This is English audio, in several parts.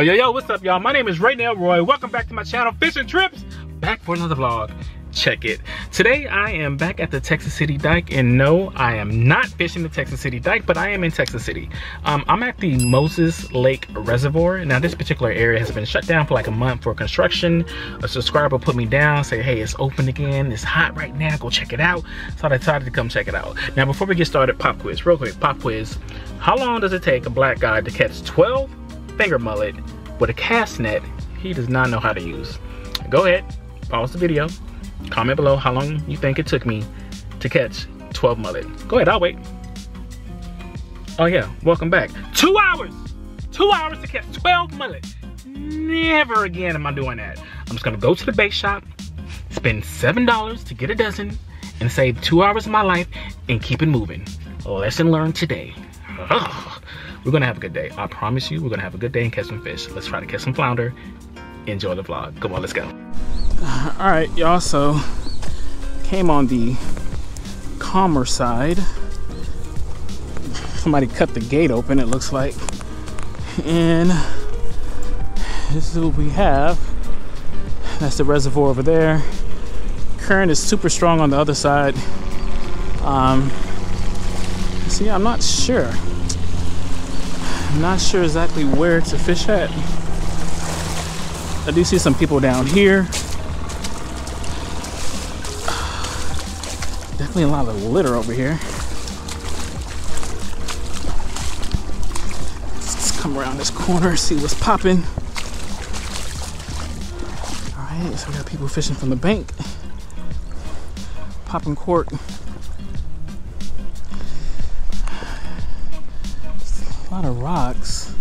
Yo, what's up, y'all? My name is Raynell Roy. Welcome back to my channel, Fish and Trips. Back for another vlog. Check it. Today, I am back at the Texas City Dike, and no, I am not fishing the Texas City Dike, but I am in Texas City. I'm at the Moses Lake Reservoir. Now, this particular area has been shut down for like a month for construction. A subscriber put me down, said, hey, it's open again. It's hot right now. Go check it out. So I decided to come check it out. Now, before we get started, pop quiz. Real quick, pop quiz. How long does it take a black guy to catch 12 finger mullet with a cast net he does not know how to use? Go ahead, pause the video, comment below how long you think it took me to catch 12 mullet. Go ahead, I'll wait. Oh yeah, welcome back. 2 hours! 2 hours to catch 12 mullet. Never again am I doing that. I'm just gonna go to the bait shop, spend $7 to get a dozen, and save 2 hours of my life and keep it moving. Lesson learned today. Ugh. We're gonna have a good day. I promise you, we're gonna have a good day and catch some fish. Let's try to catch some flounder. Enjoy the vlog. Come on, let's go. All right, y'all, so came on the calmer side. Somebody cut the gate open, it looks like. And this is what we have. That's the reservoir over there. Current is super strong on the other side. See, I'm not sure exactly where to fish at. I do see some people down here. Definitely a lot of litter over here. Let's come around this corner, see what's popping. All right, so we got people fishing from the bank. Popping cork. A lot of rocks,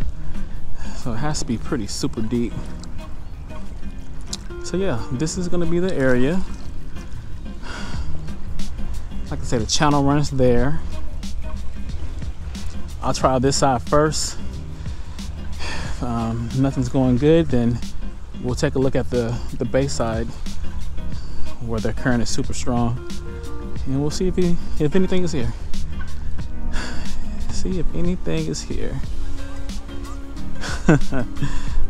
so it has to be pretty super deep. So yeah, this is gonna be the area. Like I said, the channel runs there. I'll try this side first. If nothing's going good, then we'll take a look at the bay side where the current is super strong, and we'll see if anything is here. See if anything is here. The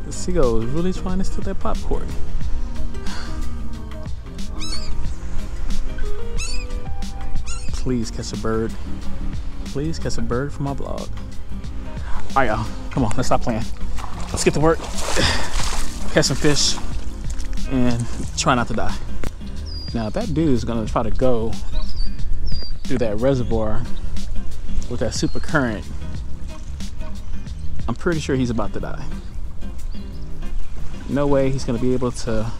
seagull is really trying to steal that popcorn. Please catch a bird. Please catch a bird for my vlog. All right, y'all, come on, let's stop playing. Let's get to work, catch some fish, and try not to die. Now, that dude is gonna try to go through that reservoir with that super current, I'm pretty sure he's about to die. No way he's gonna be able to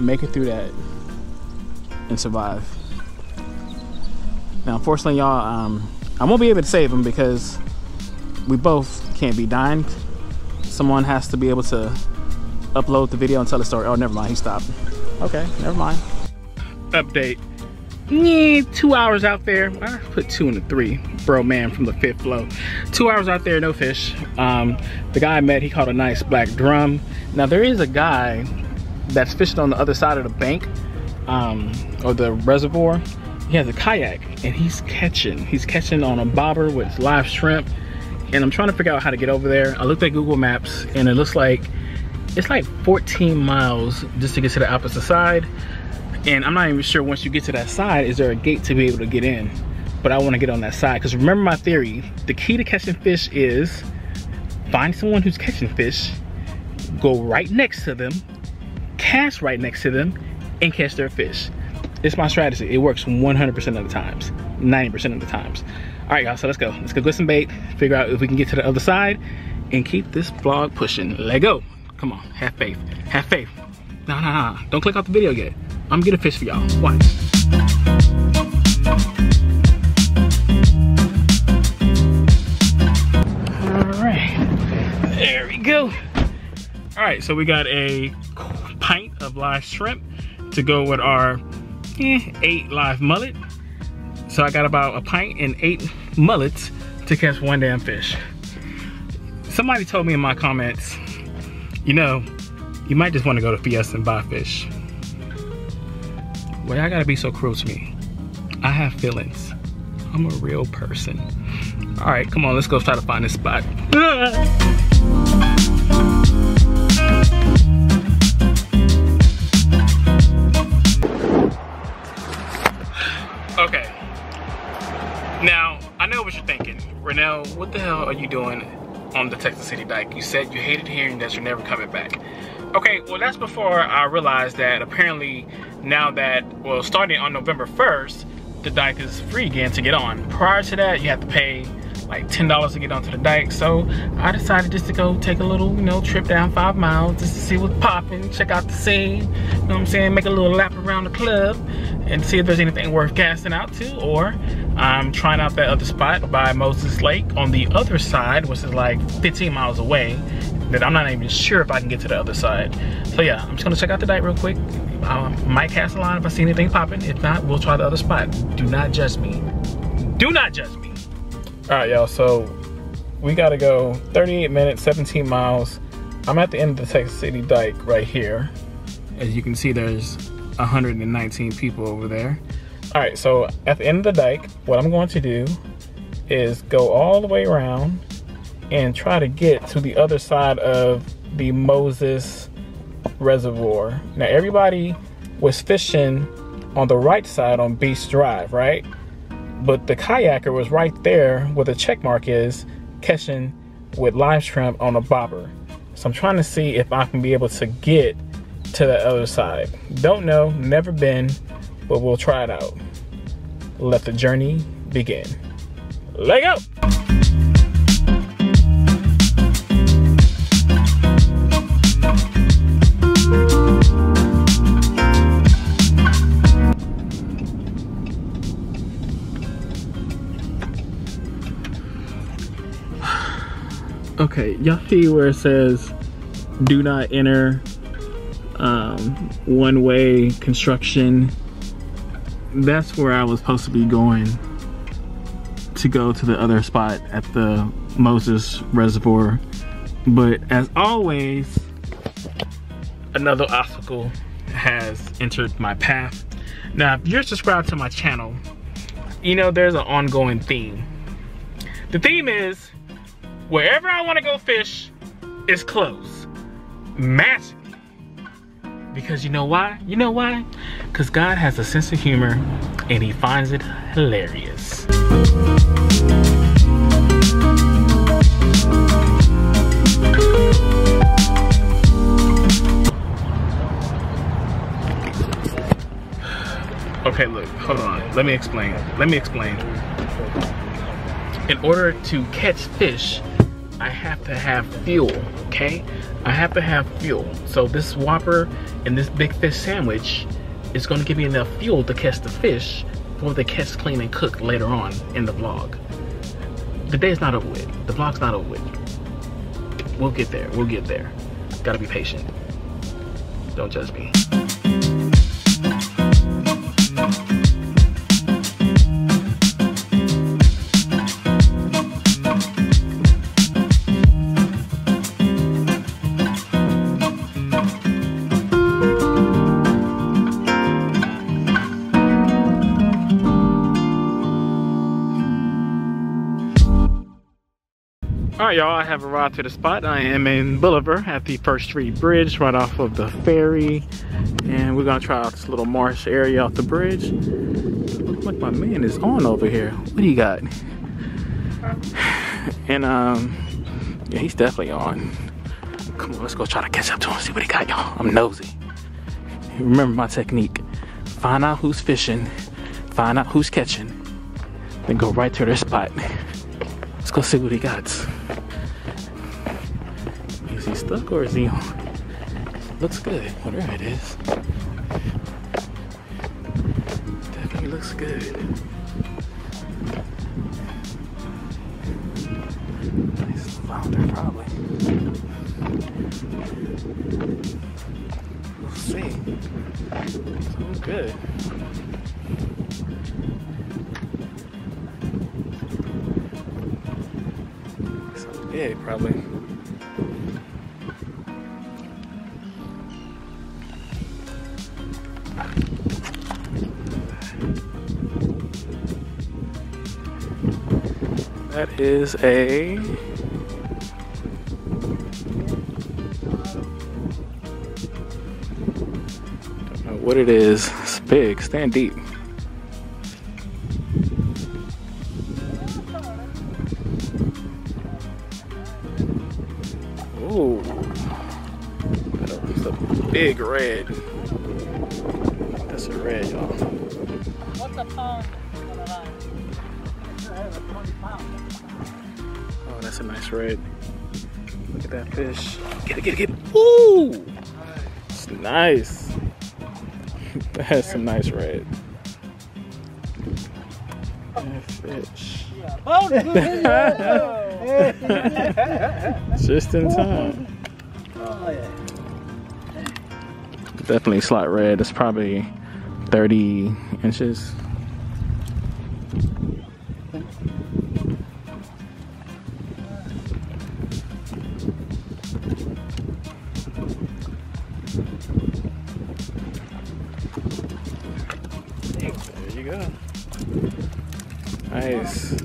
make it through that and survive. Now, unfortunately, y'all, I won't be able to save him because we both can't be dying. Someone has to be able to upload the video and tell the story. Oh, never mind, he stopped. Okay, never mind. Update. Yeah, 2 hours out there. I put two and a three, bro, man, from the fifth flow. 2 hours out there, no fish. The guy I met, he caught a nice black drum. Now, there is a guy that's fishing on the other side of the bank, or the reservoir. He has a kayak, and he's catching on a bobber with live shrimp, and I'm trying to figure out how to get over there. I looked at Google Maps, and it looks like it's like 14 miles just to get to the opposite side. And I'm not even sure once you get to that side, is there a gate to be able to get in? But I wanna get on that side, because remember my theory, the key to catching fish is find someone who's catching fish, go right next to them, cast right next to them, and catch their fish. It's my strategy. It works 100% of the times, 90% of the times. All right, y'all, so let's go. Let's go get some bait, figure out if we can get to the other side, and keep this vlog pushing. Let go. Come on, have faith, have faith. No, don't click off the video yet. I'm gonna fish for y'all. Watch. All right, there we go. All right, so we got a pint of live shrimp to go with our 8 live mullet. So I got about a pint and 8 mullets to catch one damn fish. Somebody told me in my comments, you know, you might just want to go to Fiesta and buy fish. Why y'all gotta be so cruel to me? I have feelings. I'm a real person. All right, come on, let's go try to find this spot. Okay. Now, I know what you're thinking. Raynell, what the hell are you doing on the Texas City Dike? You said you hated hearing that you're never coming back. Okay, well that's before I realized that apparently now that, well, starting on November 1st, the dike is free again to get on. Prior to that, you have to pay like $10 to get onto the dike. So I decided just to go take a little, you know, trip down 5 miles just to see what's popping, check out the scene, you know what I'm saying, make a little lap around the club and see if there's anything worth gassing out to, or I'm trying out that other spot by Moses Lake on the other side, which is like 15 miles away, that I'm not even sure if I can get to the other side. So yeah, I'm just gonna check out the dike real quick. Might cast a line if I see anything popping. If not, we'll try the other spot. Do not judge me. Do not judge me. All right, y'all, so we gotta go 38 minutes, 17 miles. I'm at the end of the Texas City Dike right here. As you can see, there's 119 people over there. All right, so at the end of the dike, what I'm going to do is go all the way around and try to get to the other side of the Moses Reservoir. Now everybody was fishing on the right side on Beast Drive, right? But the kayaker was right there where the check mark is, catching with live shrimp on a bobber. So I'm trying to see if I can be able to get to the other side. Don't know, never been, but we'll try it out. Let the journey begin. Let go! Okay, y'all see where it says do not enter, one-way construction? That's where I was supposed to be going to go to the other spot at the Moses Reservoir. But as always, another obstacle has entered my path. Now, if you're subscribed to my channel, you know there's an ongoing theme. The theme is, wherever I want to go fish is close. Magic. Because you know why? You know why? Because God has a sense of humor and he finds it hilarious. Okay, look, hold on. Let me explain. In order to catch fish, I have to have fuel, okay? I have to have fuel. So this whopper and this big fish sandwich is gonna give me enough fuel to catch the fish before they catch, clean, and cook later on in the vlog. The day's not over with. The vlog's not over with. We'll get there, we'll get there. Gotta be patient. Don't judge me. Alright y'all, I have arrived to the spot. I am in Bolivar at the First Street Bridge right off of the ferry. And we're gonna try out this little marsh area off the bridge. Looks like my man is on over here. What do you got? And yeah, he's definitely on. Come on, let's go try to catch up to him, see what he got, y'all. I'm nosy. Remember my technique. Find out who's fishing, find out who's catching, then go right to their spot. Let's go see what he got. Is he stuck or is he on? Looks good, whatever it is. Definitely looks good. He's a flounder probably. We'll see. Sounds good. Yeah, probably. That is a don't know what it is. It's big, stand deep. Big red. That's a red, y'all. What's a pound? Oh, that's a nice red. Look at that fish. Get it, get it, get it. Ooh! It's nice. That's a nice red. That fish. Just in time. Oh, yeah. Definitely slot red. It's probably 30 inches. There you go. Nice.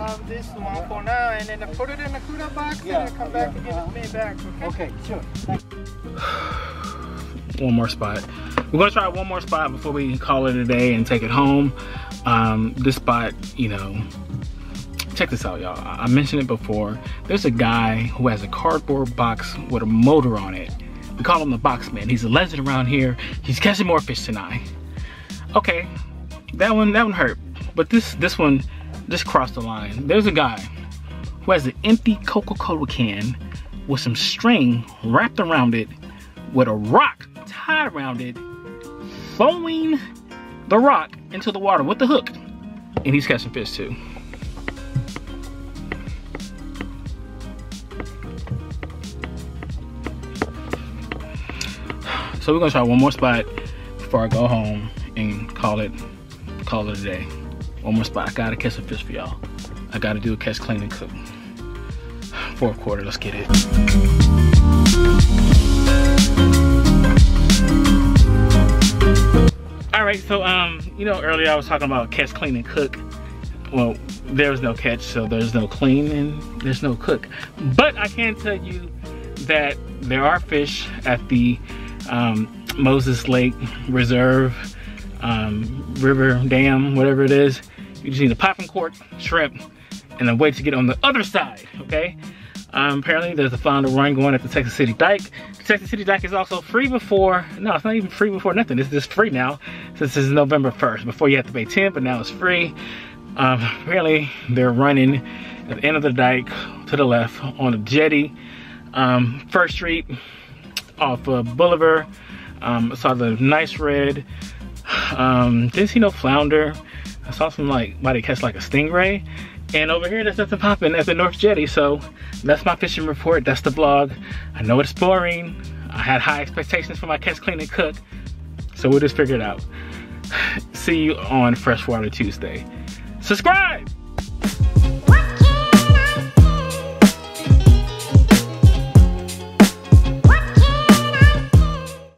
Have this one for now, and then I put it in the cooler box, yeah, and I come back and get it back. Okay, sure. One more spot. We're gonna try one more spot before we call it a day and take it home. This spot, you know, check this out, y'all. I mentioned it before. There's a guy who has a cardboard box with a motor on it. We call him the box man. He's a legend around here. He's catching more fish than I. Okay, that one hurt, but this one just crossed the line. There's a guy who has an empty Coca-Cola can with some string wrapped around it with a rock tied around it, throwing the rock into the water with the hook, and he's catching fish too. So we're gonna try one more spot before I go home and call it a day. One more spot. I gotta catch some fish for y'all. I gotta do a catch, clean, and cook. Fourth quarter, let's get it. Alright, so you know, earlier I was talking about catch, clean, and cook. Well, there was no catch, so there's no clean and there's no cook. But I can tell you that there are fish at the Moses Lake Reservoir. River, dam, whatever it is. You just need a popping cork, shrimp, and then wait to get on the other side, okay? Apparently there's a flounder run going at the Texas City Dike. The Texas City Dike is also free before, no, it's not even free before nothing. It's just free now since it's November 1st. Before you have to pay $10, but now it's free. Apparently they're running at the end of the dike to the left on a jetty. First Street off of Bolivar. I saw the nice red. Didn't see no flounder. I saw some body catch like a stingray. And over here, there's nothing popping at the North Jetty. So that's my fishing report. That's the vlog. I know it's boring. I had high expectations for my catch, clean, and cook. So we'll just figure it out. See you on Freshwater Tuesday. Subscribe!